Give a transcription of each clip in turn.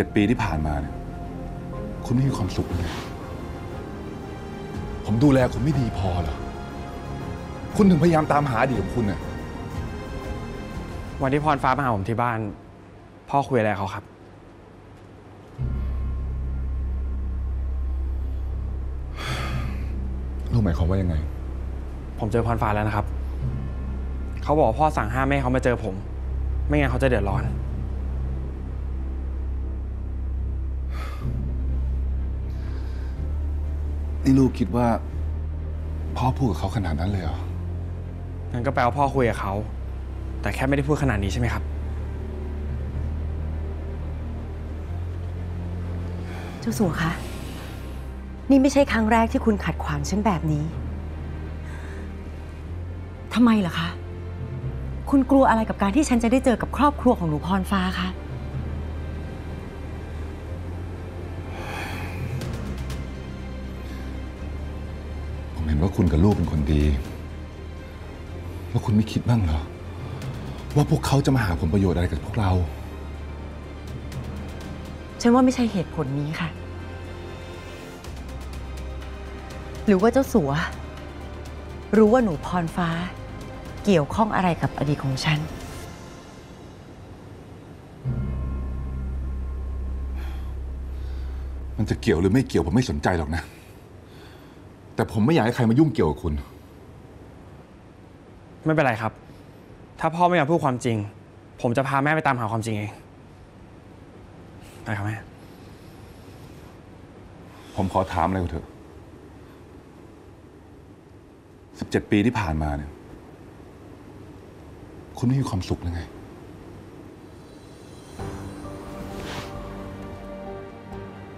7 ปีที่ผ่านมาเนี่ยคุณไม่มีความสุขเลยผมดูแลคุณไม่ดีพอเหรอคุณถึงพยายามตามหาดีของคุณน่ะวันที่พรฟ้ามาหาผมที่บ้านพ่อคุยอะไรเขาครับรู้ไหมเขาว่ายังไงผมเจอพรฟ้าแล้วนะครับเขาบอกพ่อสั่งห้ามไม่ให้เขามาเจอผมไม่งั้นเขาจะเดือดร้อนนี่ลูกคิดว่าพ่อพูดกับเขาขนาดนั้นเลยเหรองั้นก็แปลว่าพ่อคุยกับเขาแต่แค่ไม่ได้พูดขนาดนี้ใช่ไหมครับเจ้าสัวคะนี่ไม่ใช่ครั้งแรกที่คุณขัดขวางฉันแบบนี้ทำไมเหรอคะคุณกลัวอะไรกับการที่ฉันจะได้เจอกับครอบครัวของหนูพรฟ้าคะผมเห็นว่าคุณกับลูกเป็นคนดีแล้วคุณไม่คิดบ้างเหรอว่าพวกเขาจะมาหาผลประโยชน์อะไรกับพวกเราฉันว่าไม่ใช่เหตุผลนี้ค่ะหรือว่าเจ้าสัวรู้ว่าหนูพรฟ้าเกี่ยวข้องอะไรกับอดีตของฉันมันจะเกี่ยวหรือไม่เกี่ยวผมไม่สนใจหรอกนะแต่ผมไม่อยากให้ใครมายุ่งเกี่ยวกับคุณไม่เป็นไรครับถ้าพ่อไม่อยากพูดความจริงผมจะพาแม่ไปตามหาความจริงเองไปครับแม่ผมขอถามอะไรคุณเถอะ17 ปีที่ผ่านมาเนี่ยคุณไม่มีความสุขเลยไง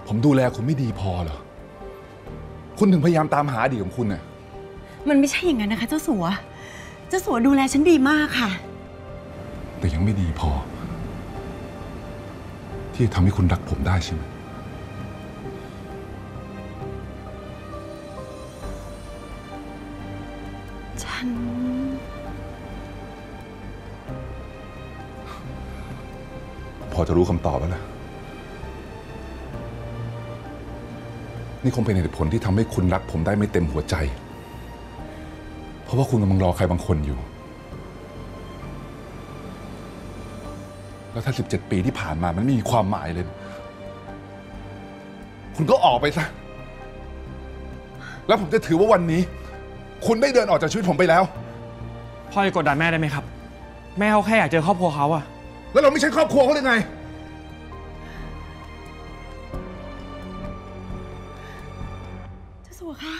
ผมดูแลคุณไม่ดีพอเหรอคุณถึงพยายามตามหาดีของคุณน่ะมันไม่ใช่อย่างนั้นนะคะเจ้าสัวดูแลฉันดีมากค่ะแต่ยังไม่ดีพอที่จะทำให้คุณรักผมได้ใช่ไหมฉันพอจะรู้คำตอบแล้วนะนี่คงเป็นเหตุผลที่ทำให้คุณรักผมได้ไม่เต็มหัวใจเพราะว่าคุณกำลังรอใครบางคนอยู่แล้วถ้า17 ปีที่ผ่านมามันไม่มีความหมายเลยคุณก็ออกไปซะแล้วผมจะถือว่าวันนี้คุณได้เดินออกจากชีวิตผมไปแล้วพ่อจะกดดันแม่ได้ไหมครับแม่เขาแค่อยากเจอครอบครัวเขาอะแล้วเราไม่ใช่ครอบครัวเขาหรือไงเจ้าสัวคะ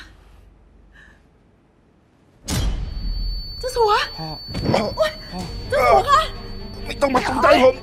เจ้าสัวพ่อเจ้าสัวคะไม่ต้องมาสนใจผม